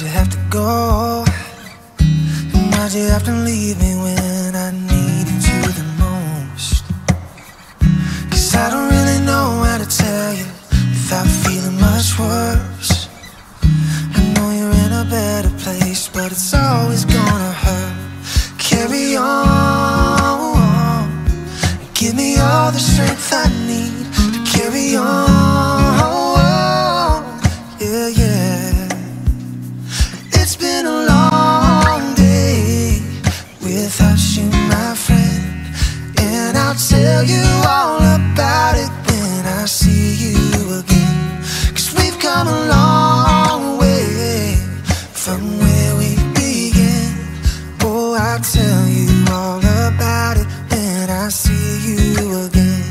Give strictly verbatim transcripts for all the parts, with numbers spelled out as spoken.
Why'd you have to go? And why'd you have to leave me when I needed you the most? 'Cause I don't really know how to tell you without feeling much worse. I know you're in a better place, but it's always gonna hurt. Carry on, give me all the strength I need to carry on. Yeah, yeah. It's been a long day without you, my friend, and I'll tell you all about it when I see you again. 'Cause we've come a long way from where we began. Oh, I'll tell you all about it when I see you again.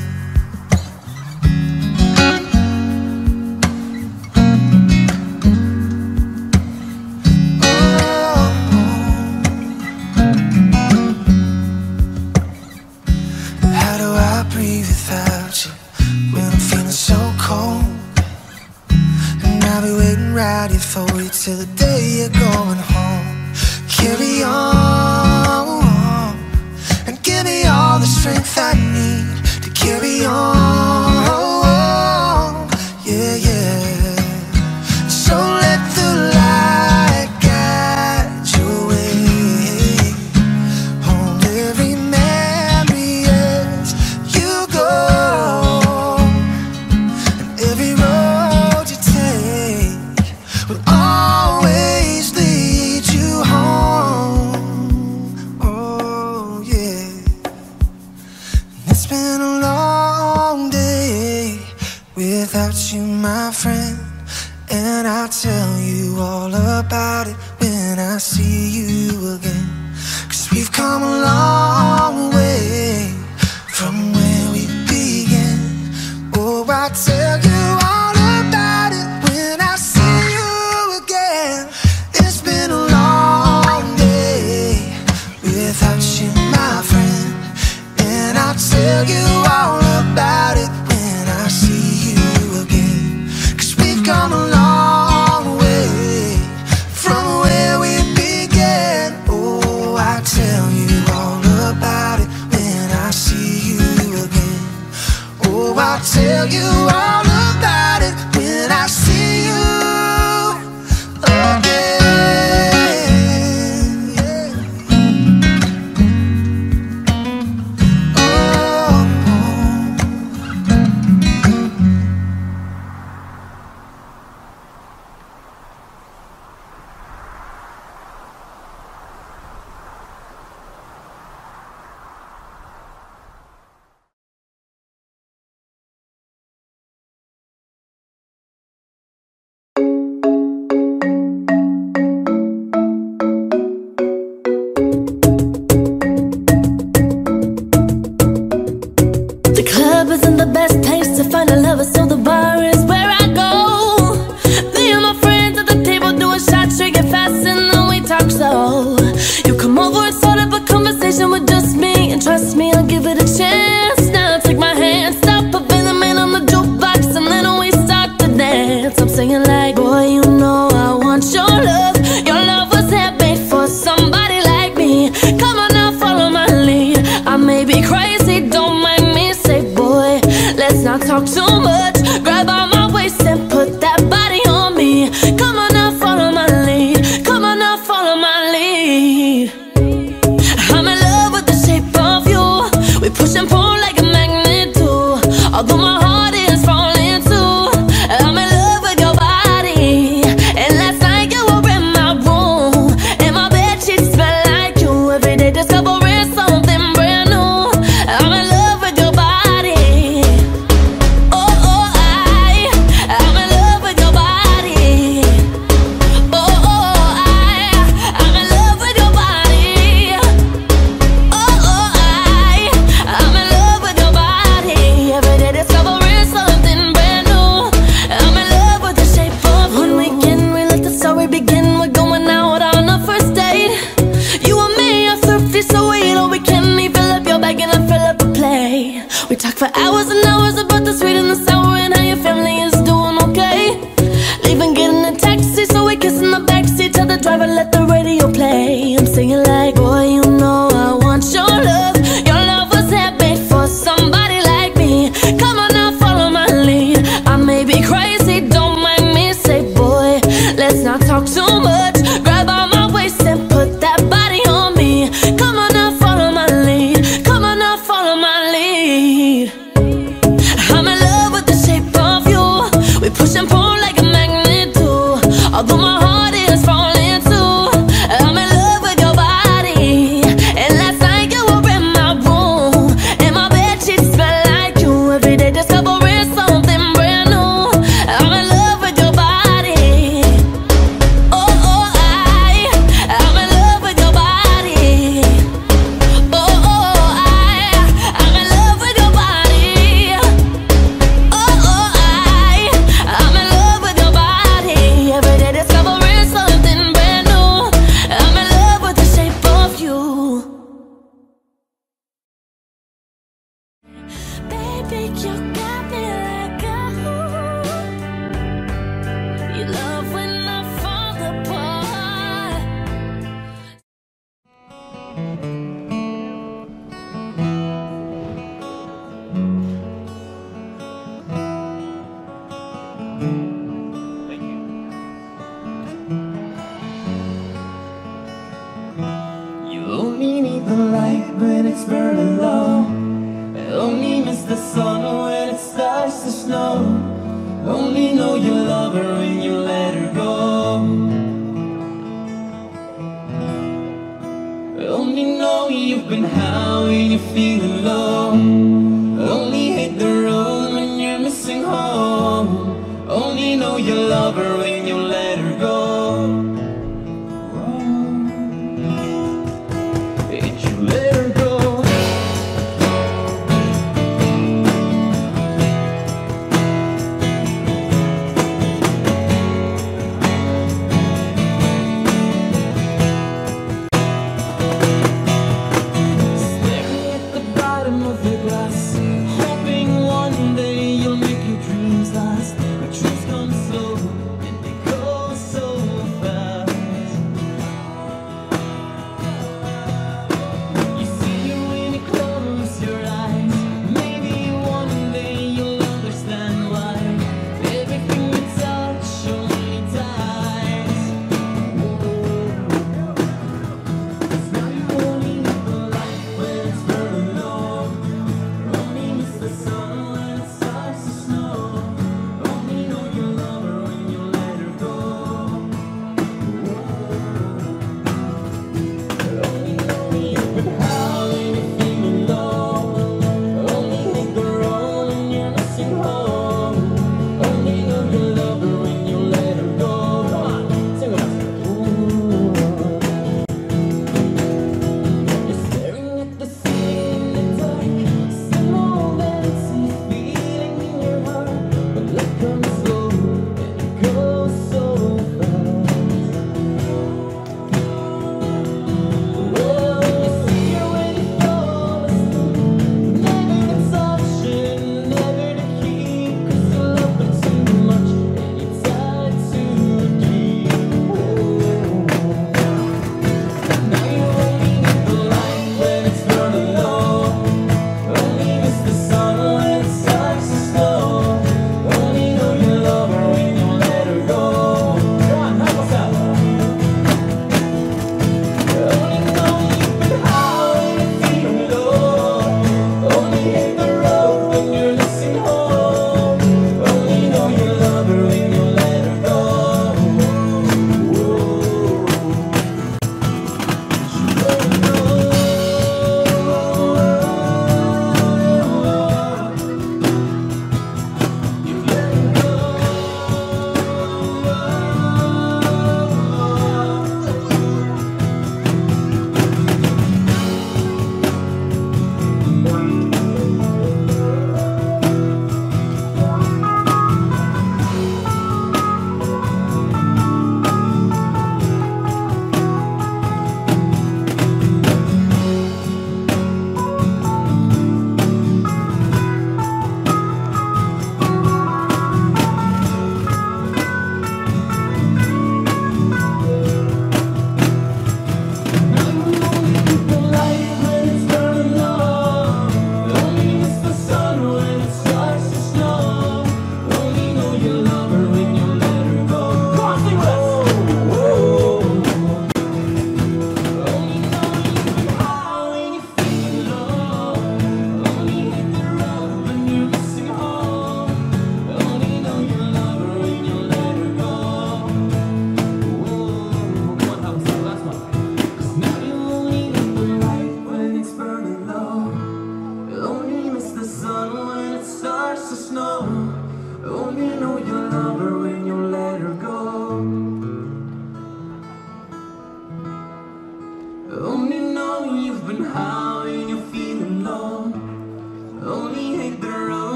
For you till the day you're going home. Carry on and give me all the strength I need to carry on. Yeah, yeah. So let the light guide your way. Hold every memory as you go, and every road you take will always lead you home. Oh, yeah. It's been a long day without you, my friend, and I'll tell you all about it when I see you again. 'Cause we've come a long way from where we began. Oh, I'll tell you all about it when I see tell you all about it when I see you again. 'Cause we've come a long way from where we began. Oh, I'll tell you all about it when I see you again. Oh, I'll tell you all about it when I see you again. Leaving, getting a taxi, so we kiss in the backseat.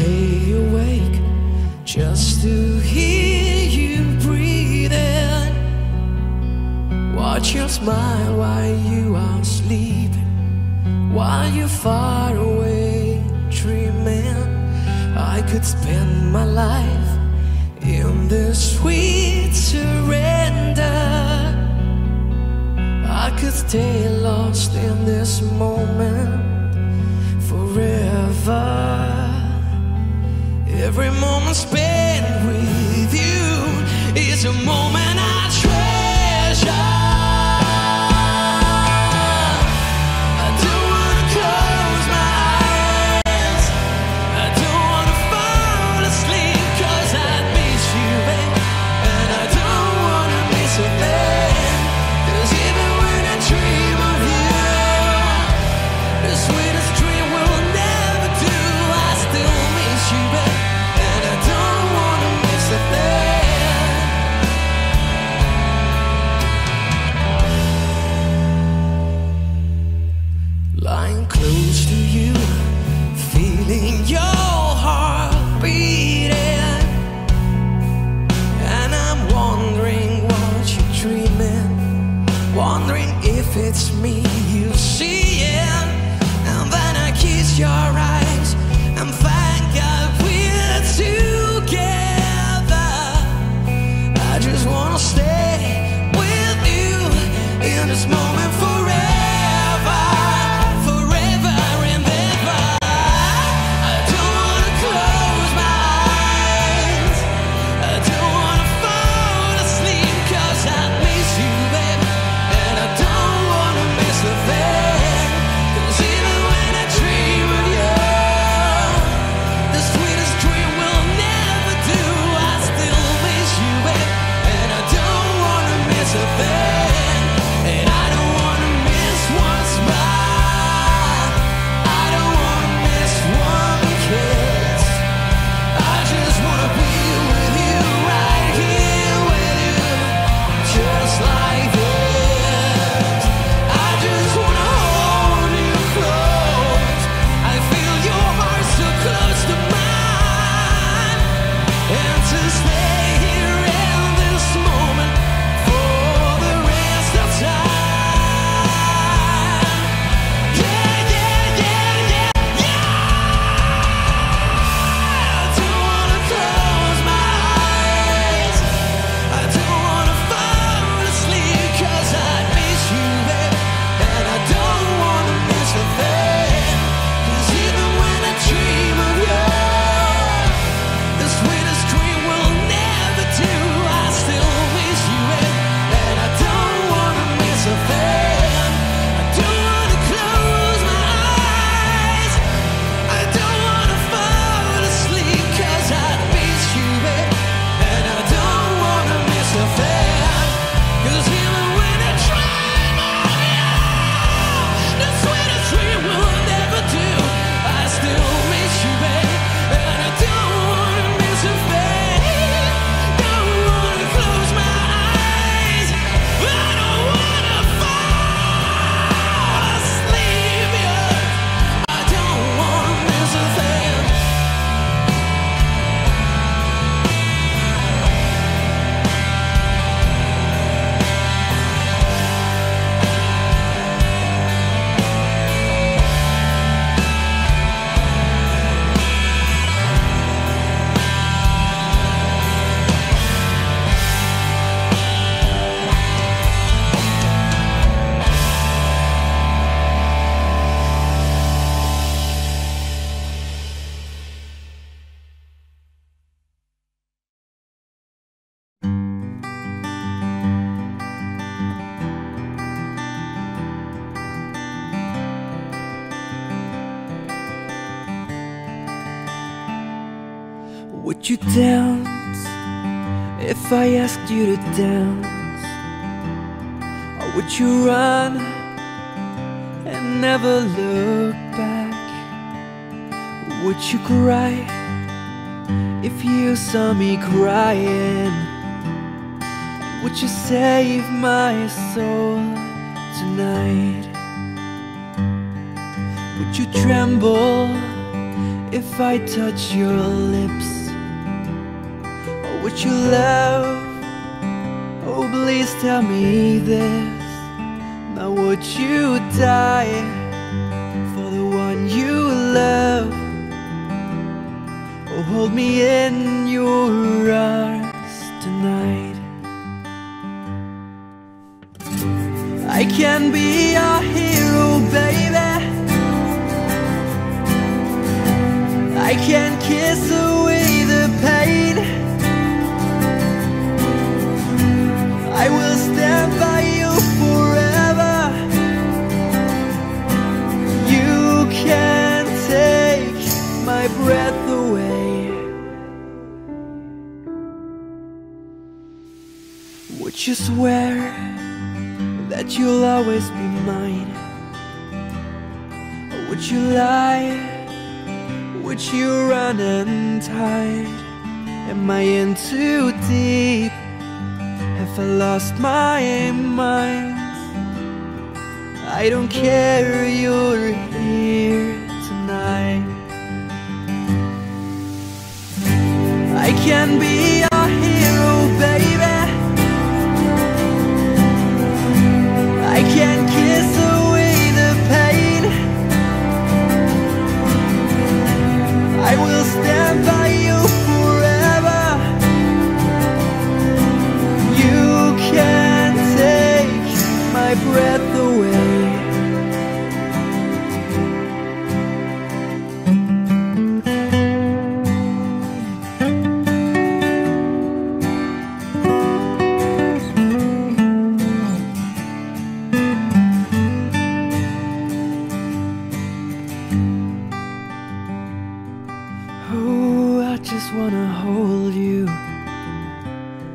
stay awake just to hear you breathing. Watch your smile while you are sleeping, while you're far away dreaming. I could spend my life in this sweet surrender. I could stay lost in this moment forever. Every moment spent with you is a moment I treasure. It's me you see, and then I kiss your eyes and thank God we're together. I just wanna stay with you in this moment for. Would you dance if I asked you to dance? Or would you run and never look back? Would you cry if you saw me crying? Would you save my soul tonight? Would you tremble If I touch your lips, oh, would you love? Oh, please tell me this. Now would you die for the one you love? Oh, hold me in your arms tonight. I can be your hero, baby. I can kiss away the pain. I will stand by you forever. You can take my breath away. Would you swear that you'll always be mine? Or would you lie? Would you run untied? Am I in too deep? Have I lost my mind? I don't care, you're here tonight. I can be your hero, baby. I can kiss away. I will stand by you forever. You can take my breath away.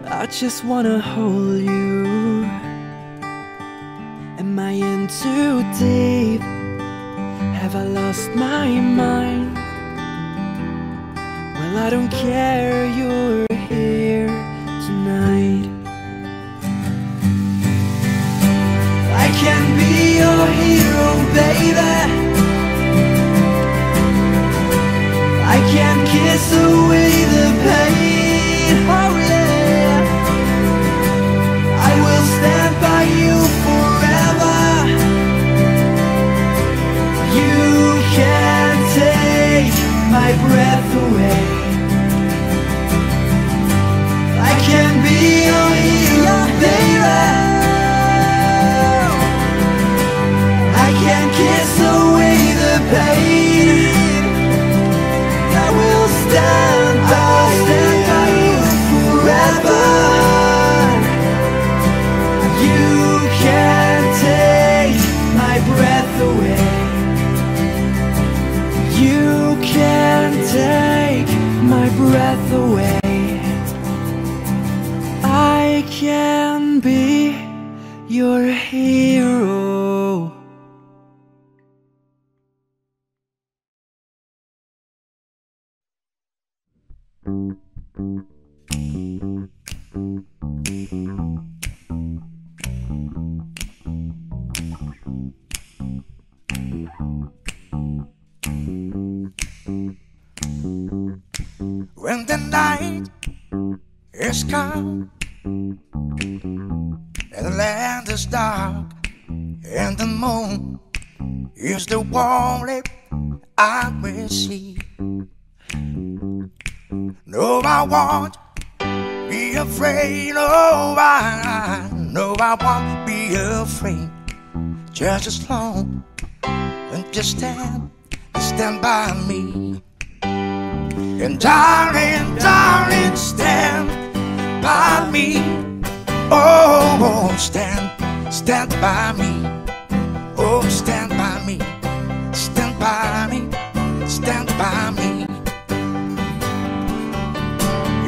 I just wanna hold you. Am I in too deep? Have I lost my mind? Well, I don't care, you're here tonight. I can be your hero, baby. I can kiss away the pain. Oh, stand by you forever. You can take my breath away. I can be your hero, baby. I can kiss away the pain. I will stand by, stand by you forever. Take my breath away. I can be your hero. When the night is come and the land is dark and the moon is the only I will see. No, I won't be afraid. No, I, no, I won't be afraid. Just as long and just stand, stand by me. And darling, darling, stand by me. Oh, stand, stand by me. Oh, stand by me. Stand by me. Stand by me.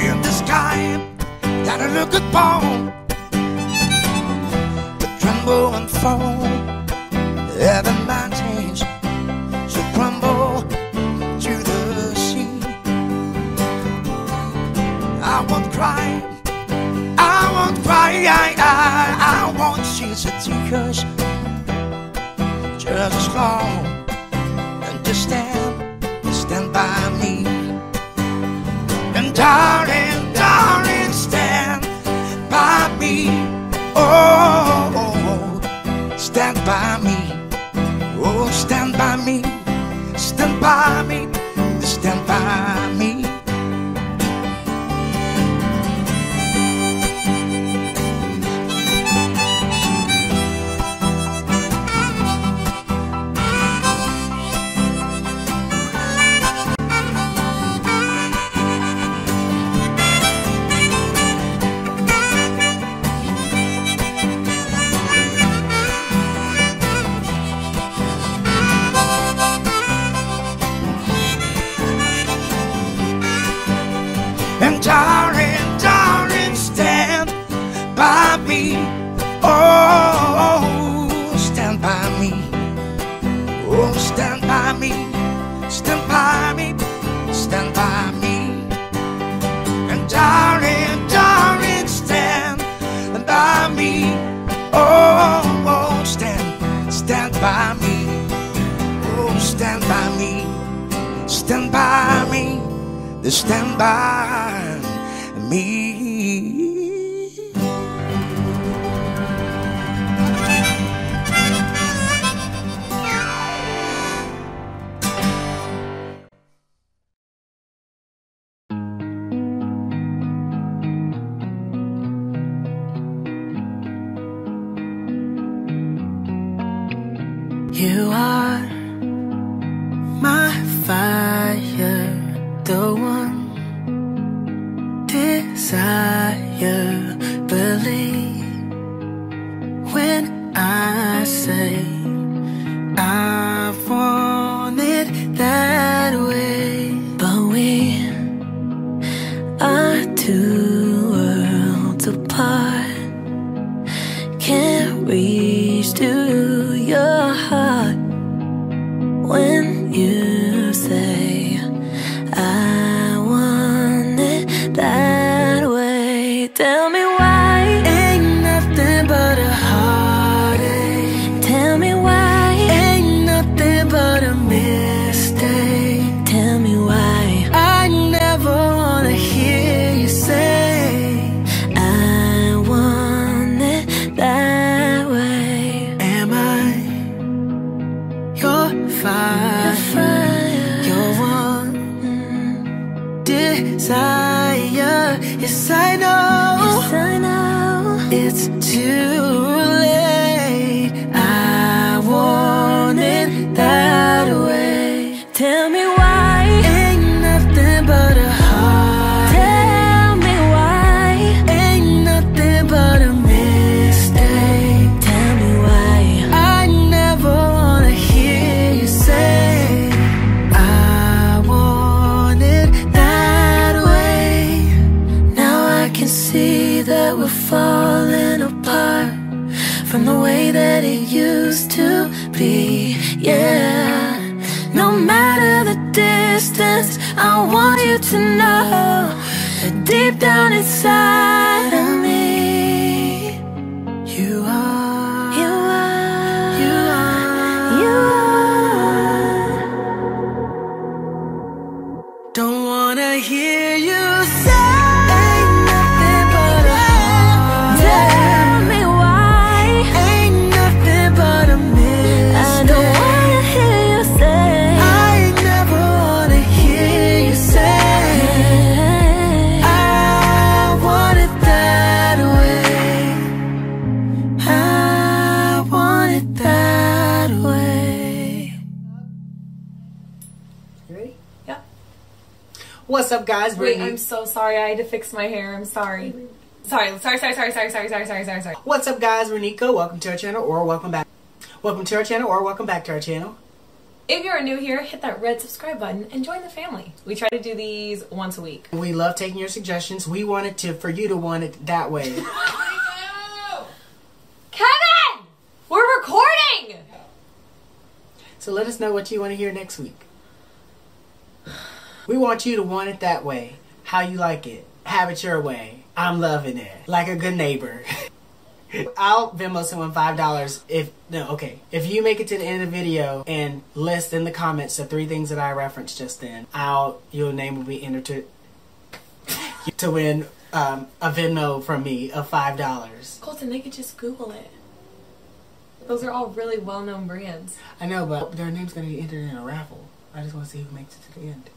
In the sky that I look upon, to tremble and fall, yeah, the mountains to crumble to the sea. I won't cry, I won't cry, I, I, I won't cease to tears. Just as long and just stand, stand by. darling, darling, stand by me. Oh, oh, oh, stand by me. Oh, stand by me. Stand by me. Stand by me. And darling, darling, stand by me. Oh, stand by me. Oh, stand by me. Stand by me. Stand by me. And darling, darling, stand by me. Oh, stand, stand by me. Oh, stand by me. Stand by me. Stand by me. You are my fire, the one desire. Believe when I say I want it that way. But we are two worlds apart. Can't reach to your heart when you say I want it that way. Tell me why ain't nothing but a heartache. Tell me why ain't nothing but a mistake. Tell me why I never wanna hear you say I want it that way. Am I your fire? Your fire. Desire, yes I know, yes I know, it's too late. I want it that way. Tell me why ain't nothing but a heart. Tell me why ain't nothing but a mistake. Tell me why I never wanna hear you say I want it that way. See that we're falling apart from the way that it used to be, yeah. No matter the distance, I want you to know that deep down inside of me, you are, you are, you are, you are. Don't wanna hear you say what's up, guys? Wait, I'm so sorry. I had to fix my hair. I'm sorry. Sorry, sorry, sorry, sorry, sorry, sorry, sorry, sorry, sorry, sorry. What's up, guys? Renico. Welcome to our channel, or welcome back. Welcome to our channel, or welcome back to our channel. If you're new here, hit that red subscribe button and join the family. We try to do these once a week. We love taking your suggestions. We wanted to, for you to want it that way. Kevin! We're recording! So let us know what you want to hear next week. We want you to want it that way, how you like it, have it your way. I'm loving it, like a good neighbor. I'll Venmo someone five dollars if, no, okay. If you make it to the end of the video and list in the comments the three things that I referenced just then, I'll, your name will be entered to to win um, a Venmo from me of five dollars. Colton, they could just Google it. Those are all really well-known brands. I know, but their name's going to be entered in a raffle. I just want to see who makes it to the end.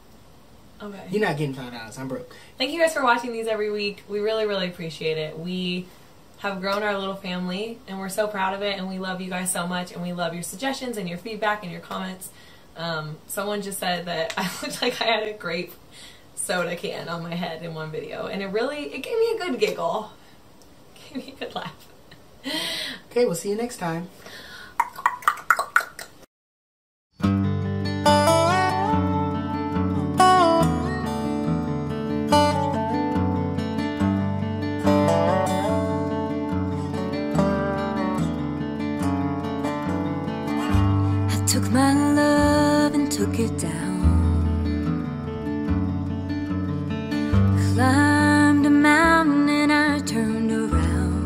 Okay. You're not getting five dollars. I'm broke. Thank you guys for watching these every week. We really, really appreciate it. We have grown our little family, and we're so proud of it, and we love you guys so much, and we love your suggestions and your feedback and your comments. Um, someone just said that I looked like I had a grape soda can on my head in one video, and it really, it gave me a good giggle. It gave me a good laugh. Okay, we'll see you next time. I took my love and took it down, climbed a mountain and I turned around,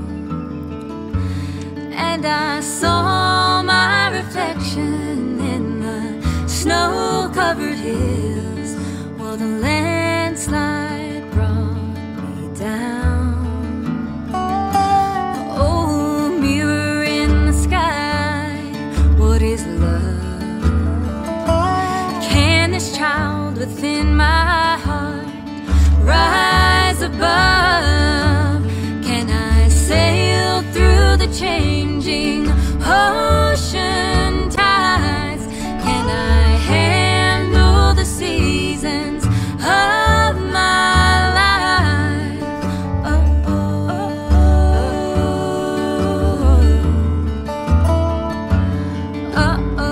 and I saw my reflection in the snow-covered hills, while the landslide brought me down. Oh, mirror in the sky, what is love? This child within my heart rise above? Can I sail through the changing ocean tides? Can I handle the seasons of my life? Oh, oh, oh, oh, oh, oh.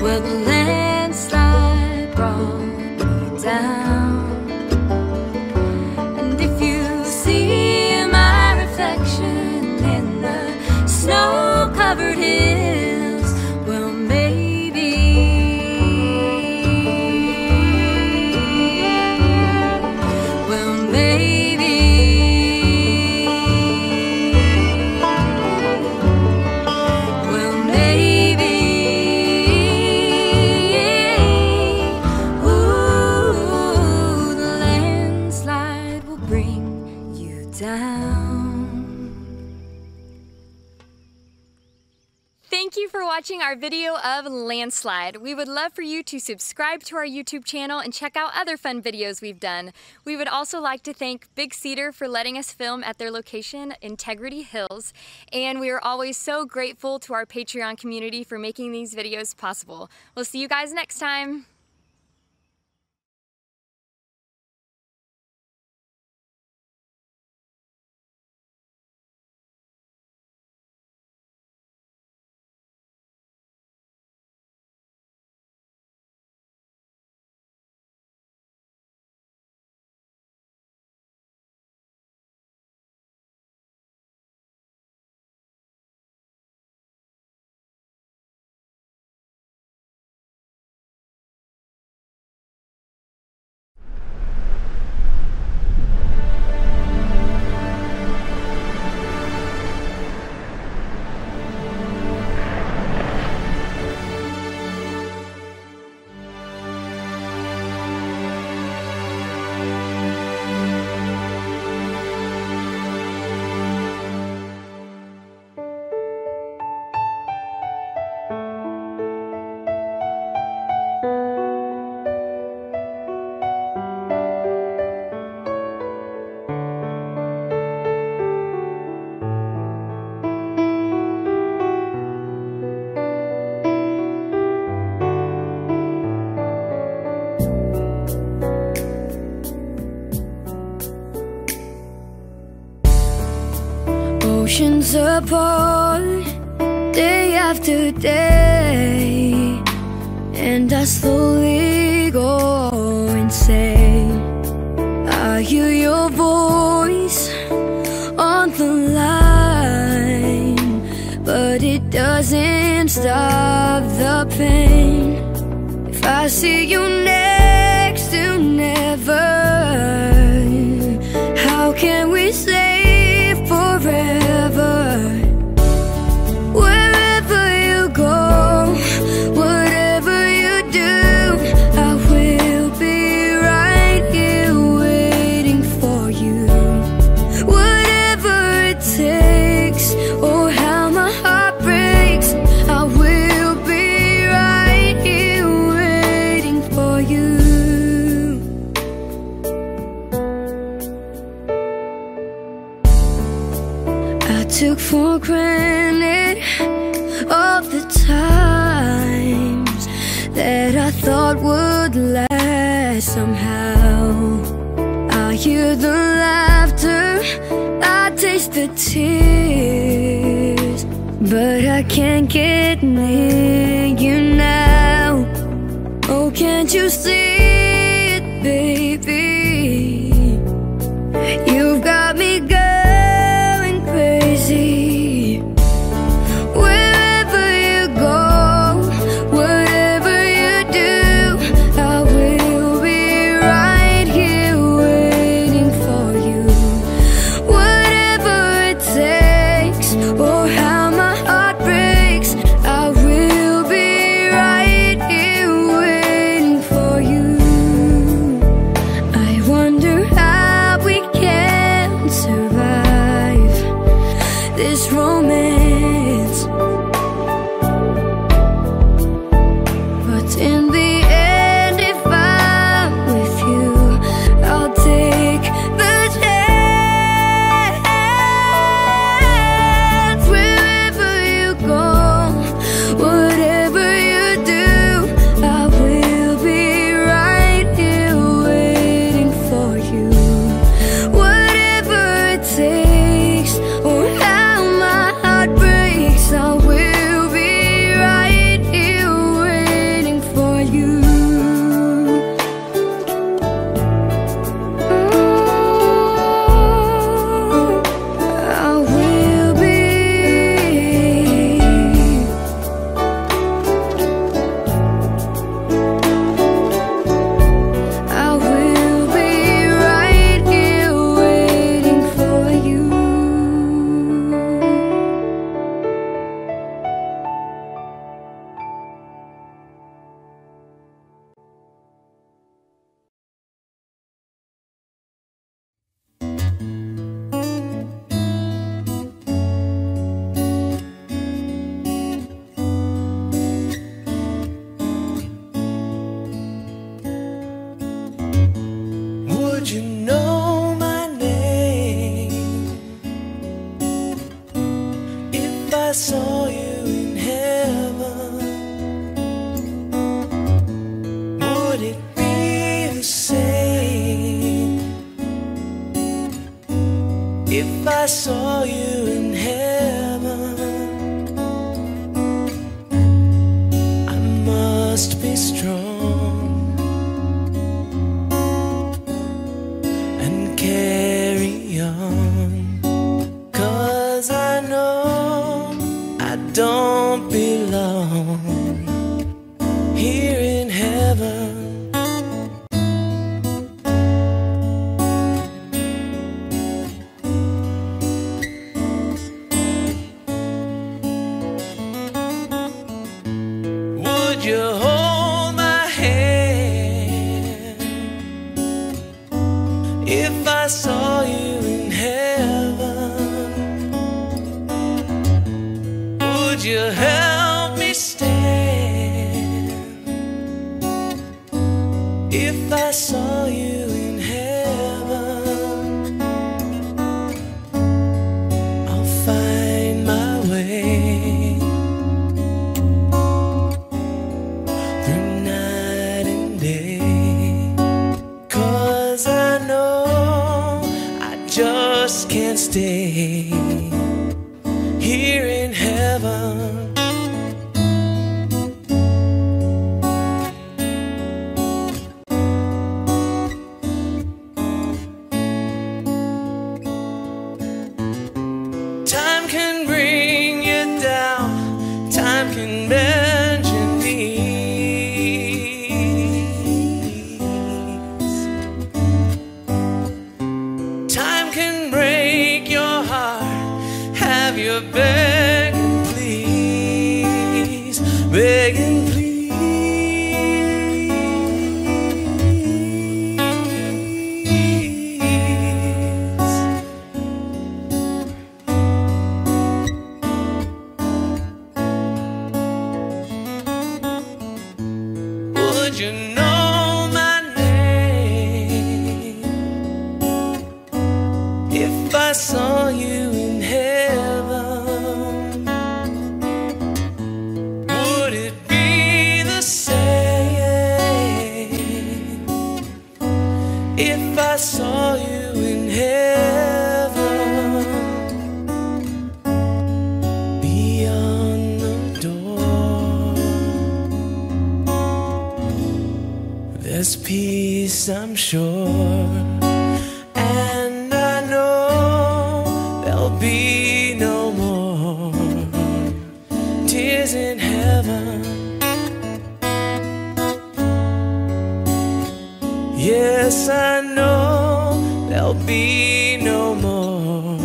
Well, the landslide brought me down, and if you see my reflection in the snow-covered hills, well, maybe well, maybe well, maybe watching our video of Landslide. We would love for you to subscribe to our YouTube channel and check out other fun videos we've done. We would also like to thank Big Cedar for letting us film at their location, Integrity Hills, and we are always so grateful to our Patreon community for making these videos possible. We'll see you guys next time. oceans apart, day after day, and I slowly go insane. I hear your voice on the line, but it doesn't stop the pain. If I see you next to never, how can we say for granted of the times that I thought would last somehow. I hear the laughter, I taste the tears, but I can't get near you now. Oh, can't you see it, baby? You've got me going crazy. Can't stay. begging, please, begging, please. Would you know? If I saw you in heaven, would it be the same if I saw you in heaven? Beyond the door there's peace, I'm sure. Be no more tears in heaven. Yes, I know there'll be no more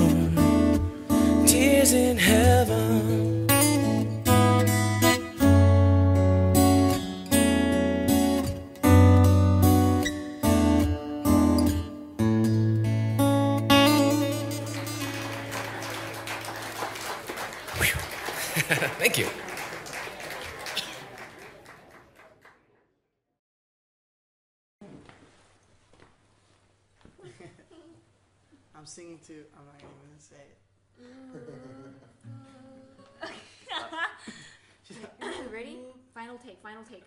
tears in heaven. Thank you. I'm singing to, I'm not even gonna say it. Like, ready? Final take, final take.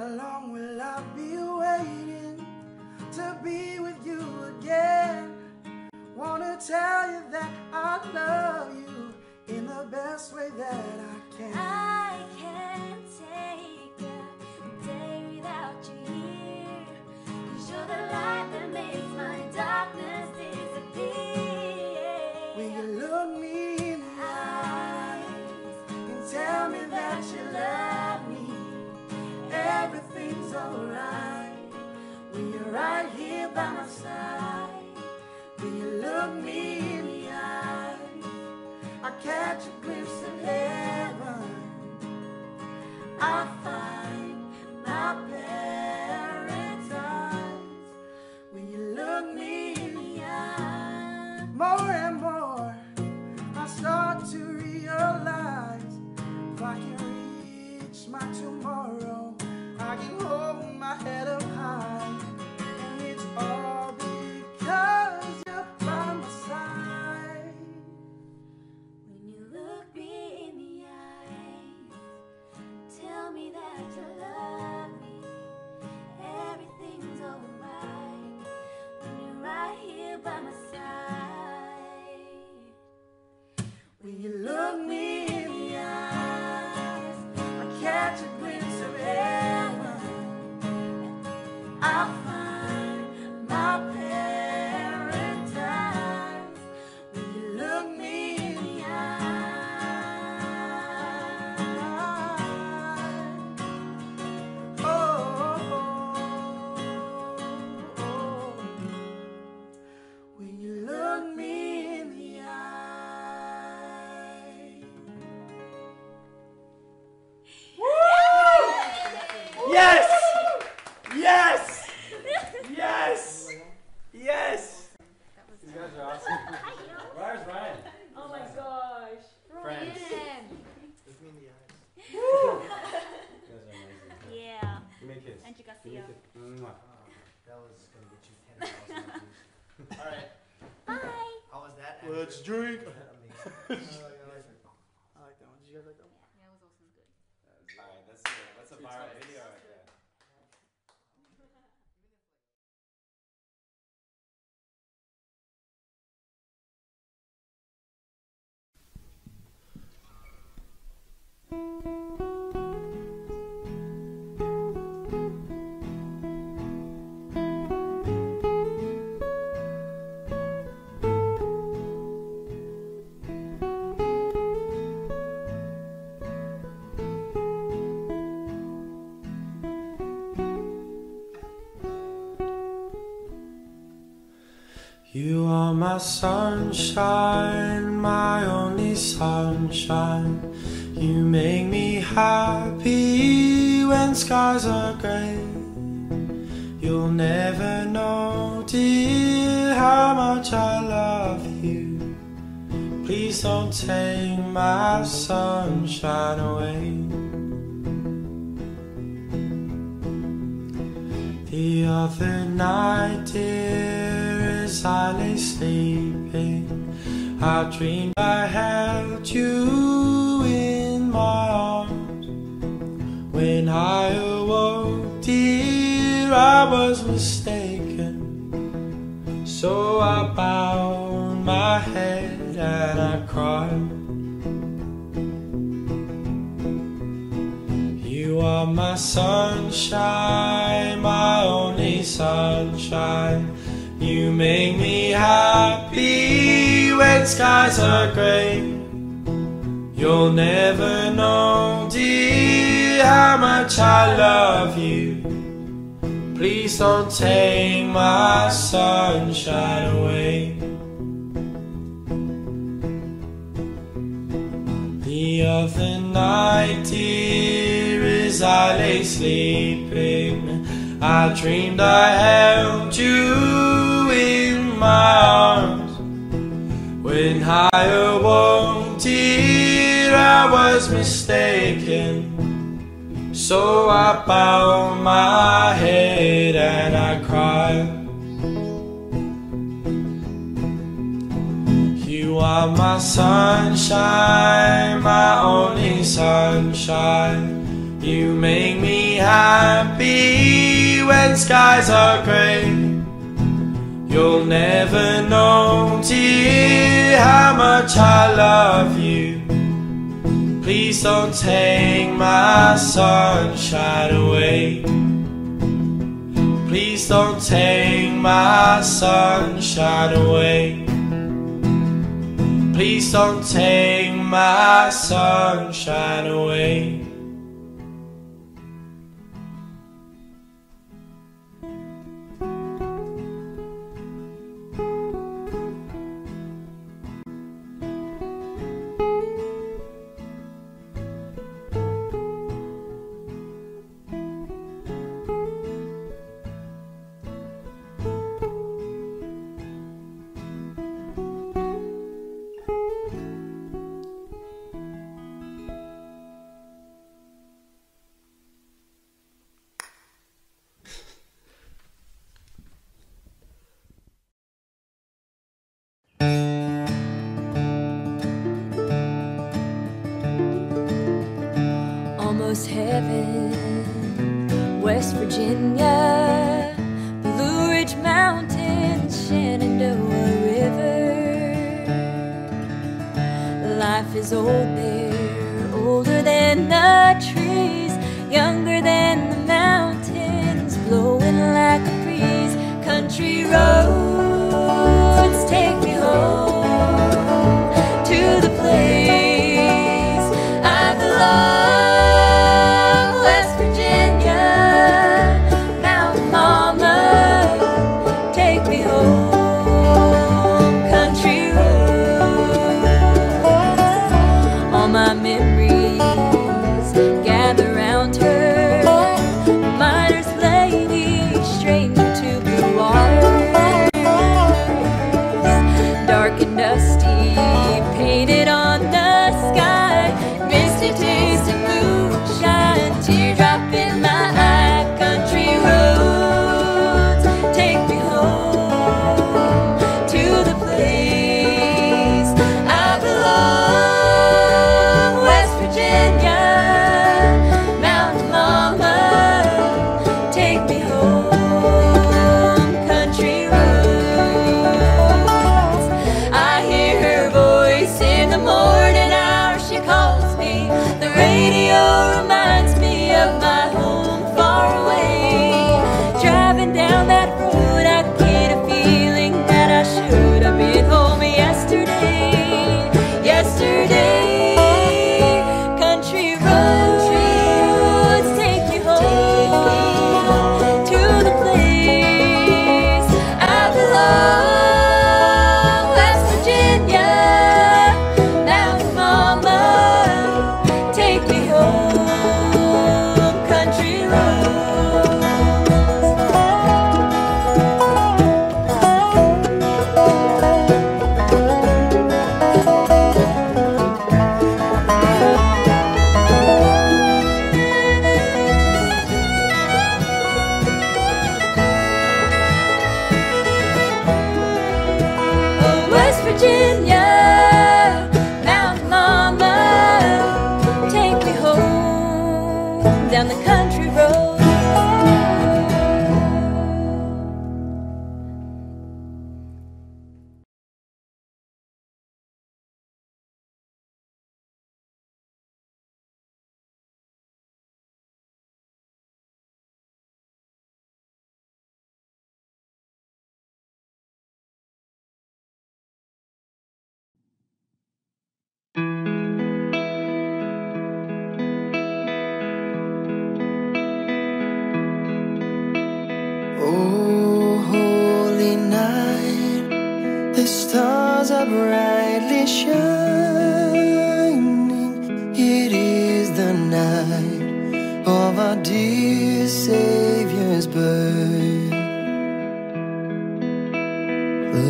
How long will I be waiting to be with you again? Wanna tell you that I love you in the best way that I can. I can't take a day without you here, 'cause you're the light that makes my darkness disappear. Will you look me in the eyes and tell me that you love me? Everything's alright when you're right here by my side. When you look me in the eyes, I catch a glimpse of heaven. Yes! Yes! Yes! Yes! These guys are awesome. Where's Ryan? Oh my gosh. Friends. Look me in the eyes. Woo! You guys are amazing. Yeah. You make kids. And you got to see you. That was going to get you ten thousand. All right. Bye. How was that? Let's drink. Amazing. I like that one. Did you guys like that one? Yeah, that was also good. All right, that's, uh, that's a viral video right there. You are my sunshine, my only sunshine. You make me happy when skies are grey. You'll never know, dear, how much I love you. Please don't take my sunshine away. The other night, dear, as I lay sleeping, I dreamed I held you in my arms. When I awoke, dear, I was mistaken. So I bowed my head and I cried. You are my sunshine, my only sunshine. You make me happy when skies are grey. You'll never know, dear, how much I love you. Please don't take my sunshine away. The other night, dear, as I lay sleeping, I dreamed I held you in my arms. When I awoke, dear, I was mistaken. So I bowed my head and I cried. You are my sunshine, my only sunshine. You make me happy when skies are grey. You'll never know, dear, how much I love you. Please don't take my sunshine away. Please don't take my sunshine away. Please don't take my sunshine away. Almost heaven, West Virginia, Blue Ridge Mountains, Shenandoah River. Life is old there, older than the trees, younger than the mountains, blowing like a breeze. Country roads take me home to the place I belong. down the country road. Brightly shining, it is the night of our dear Savior's birth.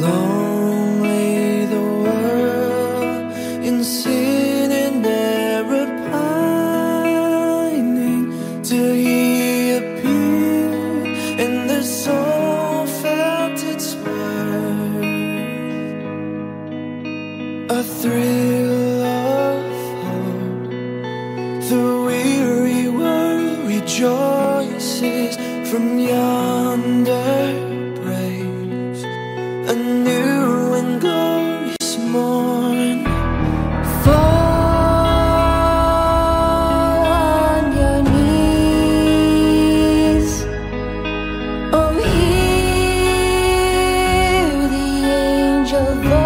Long lay the world in sin and error pining, till He appeared and the soul felt its birth. A thrill of hope, the weary world rejoices. From yonder breaks a new and glorious morn. Fall on your knees, oh hear the angel voice.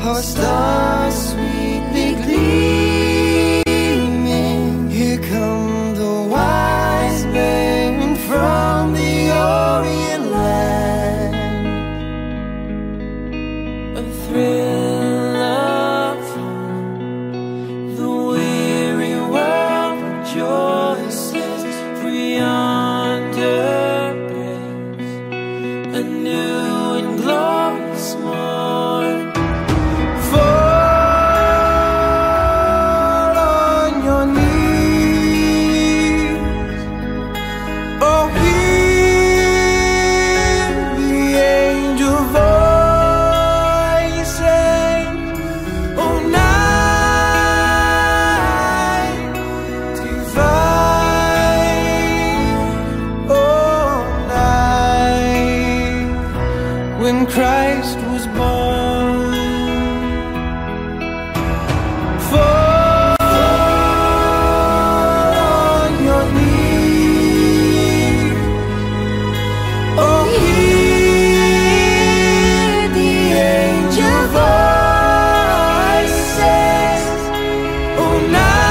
Our stars sweetly gleaming, here come the wise men from the Orient land. A thrill of hope, the weary world rejoices. For yonder breaks a new and glorious morn. When Christ was born, fall on your knees, oh hear the angel voices, oh night.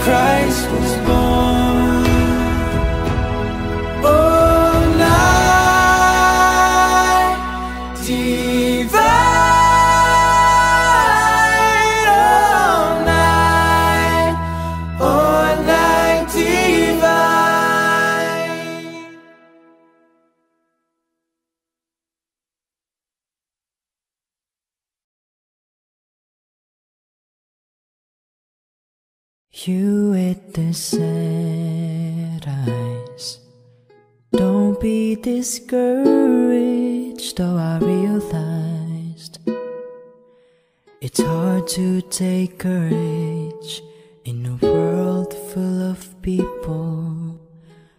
Christ was born. Oh, night divine. Oh, night. Oh, night divine. You with the sad eyes, don't be discouraged. Though I realized it's hard to take courage in a world full of people.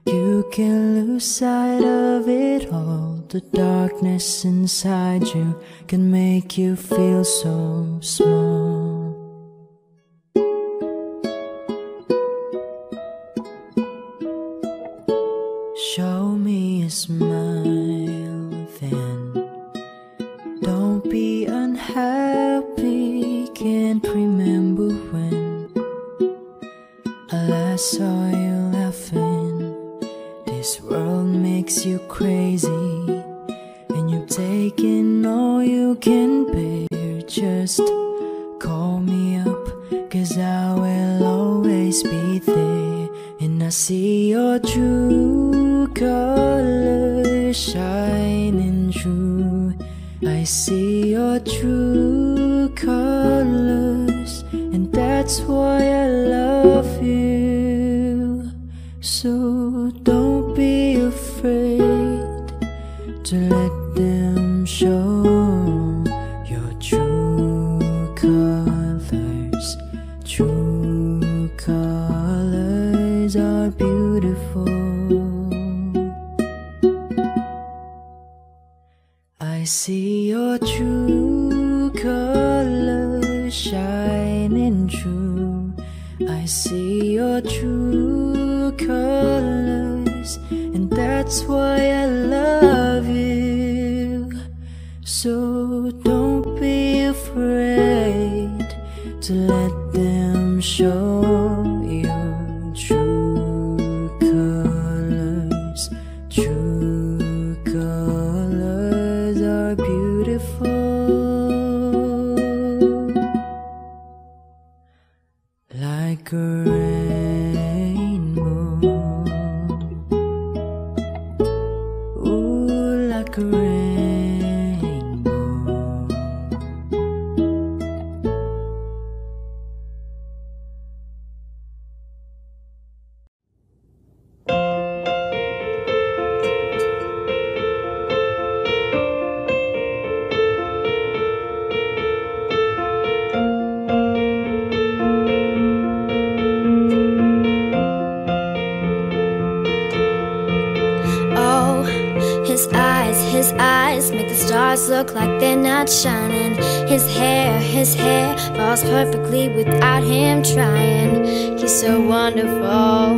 You can lose sight of it all. The darkness inside you can make you feel so small. Show me a smile then. Don't be unhappy, can't remember when I last saw you laughing. This world makes you crazy, and you're taking all you can bear. Just call me up, cause I will always be there. And I see your true colors shining through. I see your true colors, and that's why I love you. So don't be afraid to let them show your true colors. True colors are beautiful. I see your true colors shining through. I see your true colors, and that's why I love you. So don't be afraid to let them show your true colors. True colors are beautiful, like a rainbow. Ooh, like a rainbow. His eyes make the stars look like they're not shining. His hair, his hair falls perfectly without him trying. He's so wonderful,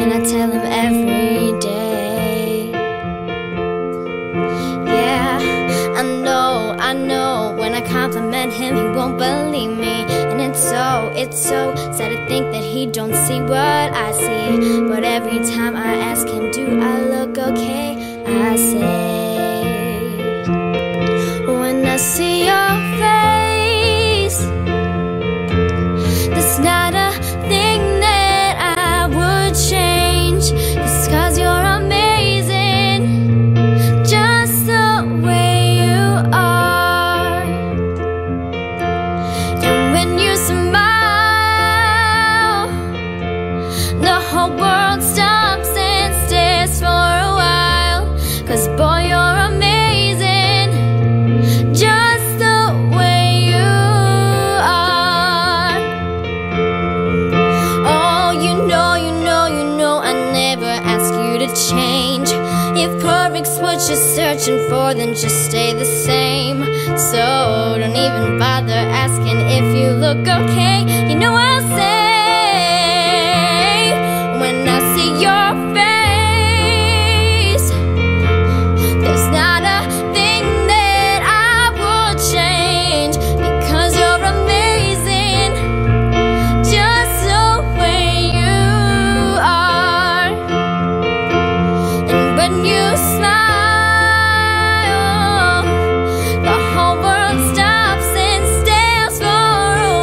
and I tell him every day. Yeah, I know, I know. When I compliment him, he won't believe me. And it's so, it's so sad to think that he don't see what I see. But every time I ask him, do I look okay? I say, when I see your face, there's not a thing that I would change. It's cause you're amazing, just the way you are. And when you smile, the whole world stops and stares for a while. Cause boy, you're amazing, just the way you are. Oh, you know, you know, you know, I never ask you to change. If perfect's what you're searching for, then just stay the same. So don't even bother asking if you look okay. You know I'll say, when I see your face, not a thing that I would change, because you're amazing, just the way you are. And when you smile, the whole world stops and stares for a while.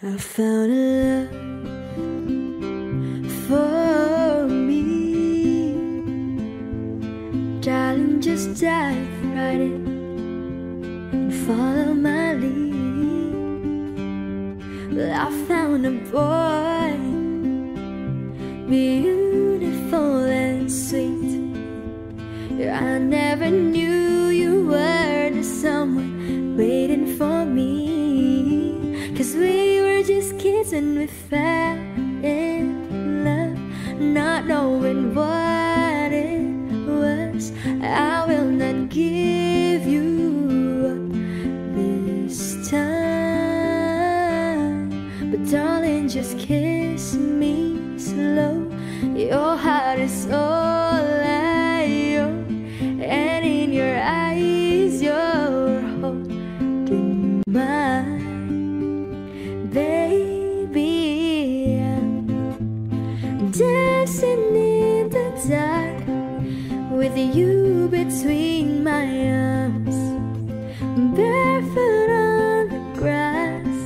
I found a love for me, darling. Just dive right in and follow my lead. Well, I found a boy, beautiful and sweet. Yeah, I never knew you were the someone waiting for me. 'Cause we just kids and we fell in love, not knowing what it was. I will not give you up this time, but darling, just kiss me slow. Your heart is all I own, and in your eyes you're holding mine. Baby, I'm dancing in the dark with you between my arms, barefoot on the grass,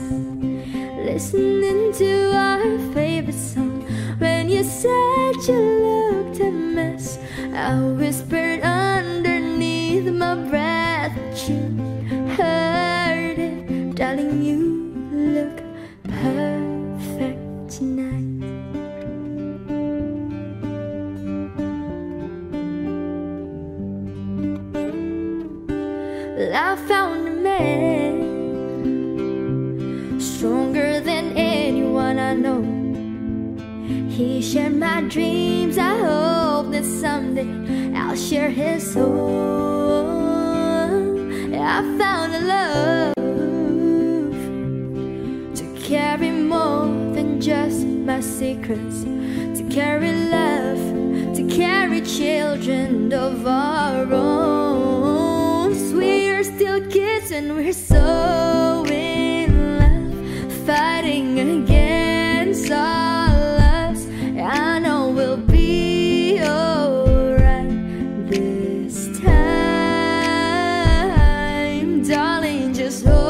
listening to our favorite song. When you said you looked a mess, I whispered underneath my breath, but you heard it. Darling, you look perfect tonight. Well, I found a man stronger than anyone I know. He shared my dreams. I hope that someday I'll share his soul. I found a love carry more than just my secrets, to carry love, to carry children of our own. We're still kids and we're so in love, fighting against all us. I know we'll be alright this time, darling. Just hold.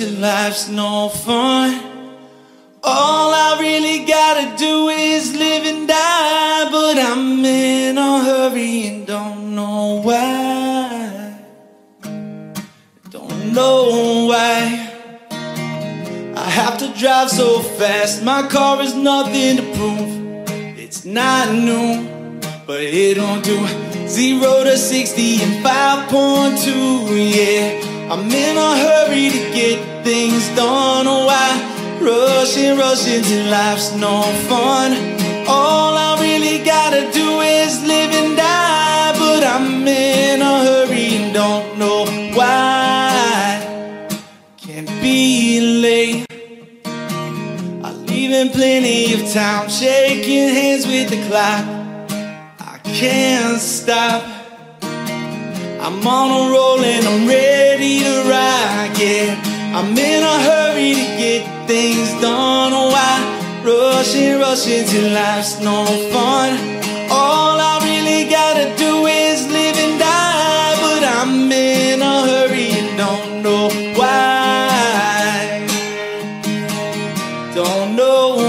Till life's no fun. All I really gotta do is live and die, but I'm in a hurry and don't know why. Don't know why I have to drive so fast. My car is nothing to prove. It's not new. but it'll do. Zero to sixty in five point two, yeah. I'm in a hurry to get things done. Why? Rushing, rushing till life's no fun. All I really gotta do is live and die, but I'm in a hurry and don't know why. Can't be late, I leave in plenty of time. Shaking hands with the clock, can't stop. I'm on a roll and I'm ready to ride, yeah. I'm in a hurry to get things done. Why? Rushing, rushing till life's no fun. All I really gotta do is live and die, but I'm in a hurry and don't know why. Don't know why.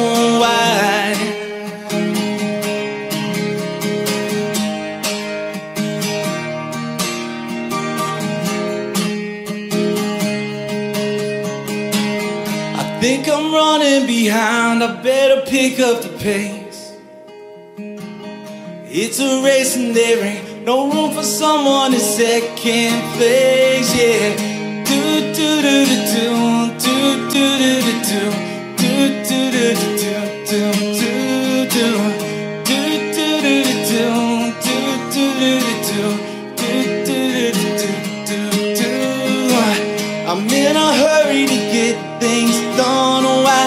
Think I'm running behind, I better pick up the pace. It's a race and there ain't no room for someone in second place, yeah. Do do do do do do do do do do do do do do do do do do do do do do do do do do do do do do do do do do do. I'm in a hurry to get things done. Why?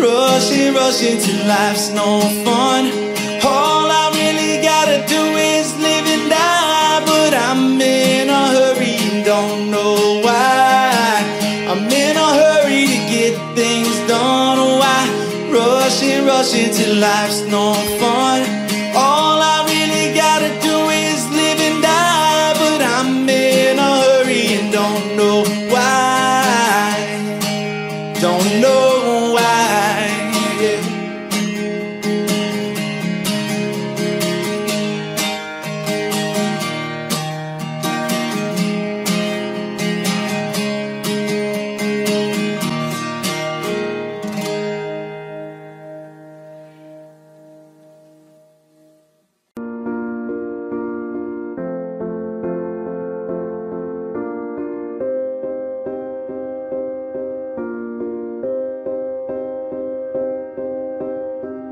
Rushing, rushing till life's no fun. All I really gotta do is live and die, but I'm in a hurry and don't know why. I'm in a hurry to get things done. Why? Rushing, rushing till life's no fun. All I really gotta do is live and die, but I'm in a hurry and don't know why. Don't know why, yeah.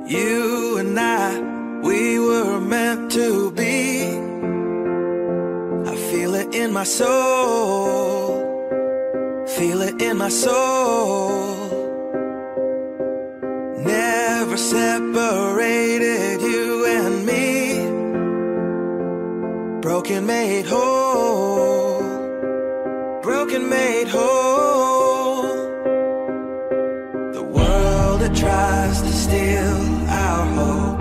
You and I, we were meant to be. I feel it in my soul, feel it in my soul. Never separated, you and me. Broken made whole, broken made whole. The world that tries to steal our hope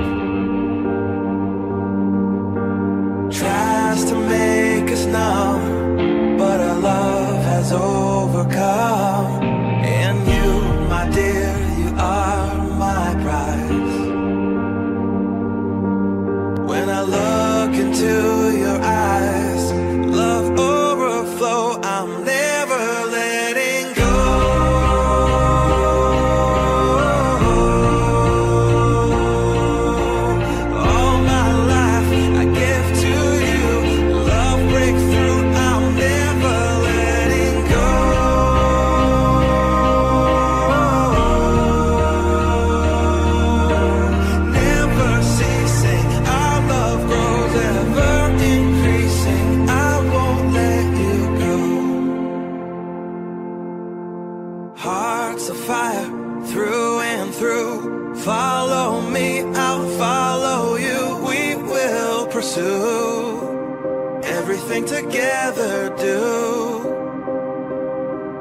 tries to make us numb, but our love has overcome. And you, my dear, you are my prize. When I look into your eyes, love overflow, I'm never letting go. Together do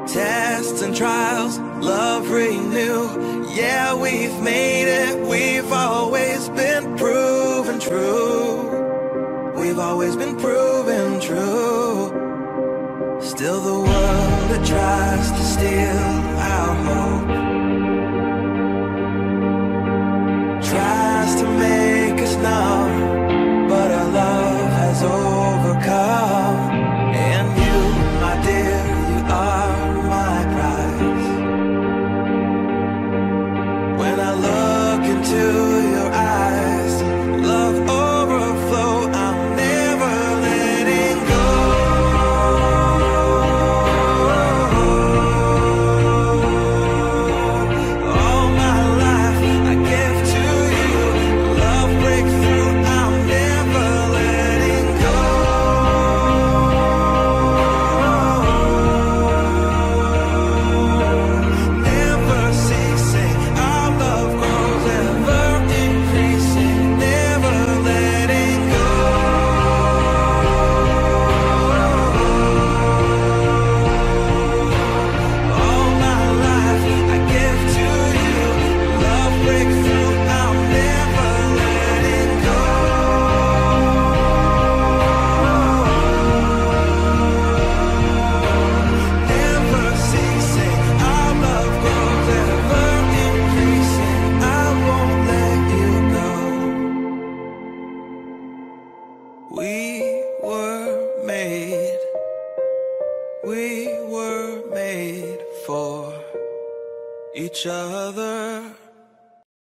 tests and trials, love renew. Yeah, we've made it, we've always been proven true. We've always been proven true. Still the world that tries to steal our hope tries to make us numb, but our love has overcome. And you, my dear, you are my prize. When I look into your eyes, love overflows. We were made, we were made for each other.